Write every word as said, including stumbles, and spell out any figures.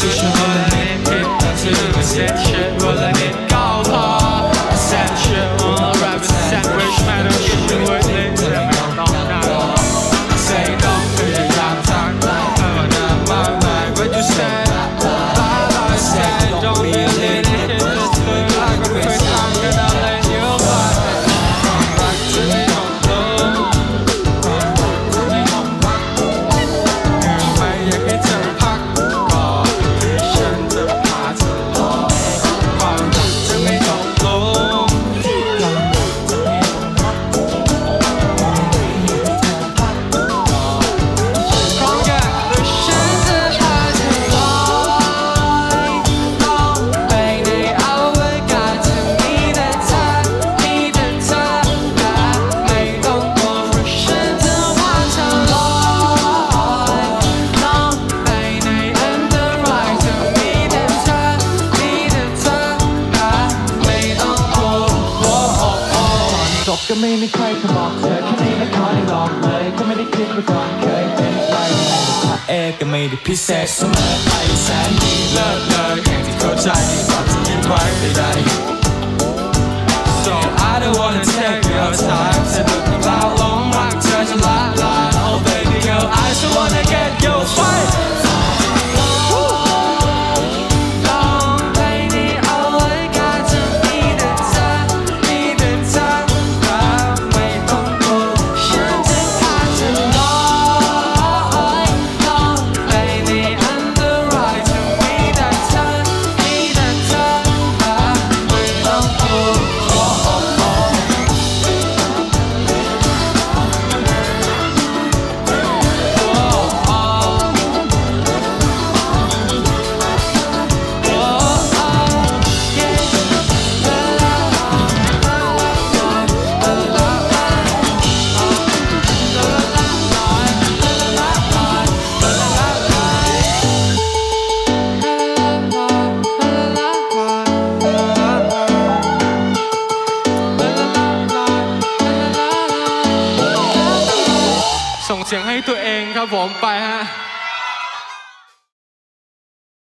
就是我的命，给他最后的解释，我来警告他。Send shit on a rabbit sandwich， 卖到一千块零，再没有到那了。Say don't be a rap star， I'm not my mind what you say。Bye bye say don't be a little shit， just look like a bitch， I'm gonna let you fly。Come back to me on love， come back to me on love， 因为也可以这样拍过，一生只怕自我。Come back to me on love， come back to me on love， come back to me on love。 Baby I will get to me the time， 你的他没懂我不是的话就来。No baby I'm the right to me the time， 你的他没懂我。จบก็ไม่มีใครจะบอกเธอแค่นี้และขอได้บอกเลยก็ไม่ได้คิดมาก่อนเคยเป็นใครพระเอกก็ไม่ได้พิเศษเสมอไปแสนดีเลิศเลยอย่างที่เข้าใจดีกว่าที่คิดไว้ใดๆ So I don't wanna take your time สะดุดกับลาลงรักเธอจะละลาย Oh baby girl I just wanna get your fight。 Long baby I will get to me the time， 你的他ไม่ต้องกลัวฉันจะพาเธอลอย Long baby I'm the right to me the time， 你的他ไม่ต้องกลัว Oh oh oh。ส่งเสียงให้ตัวเองครับผมไป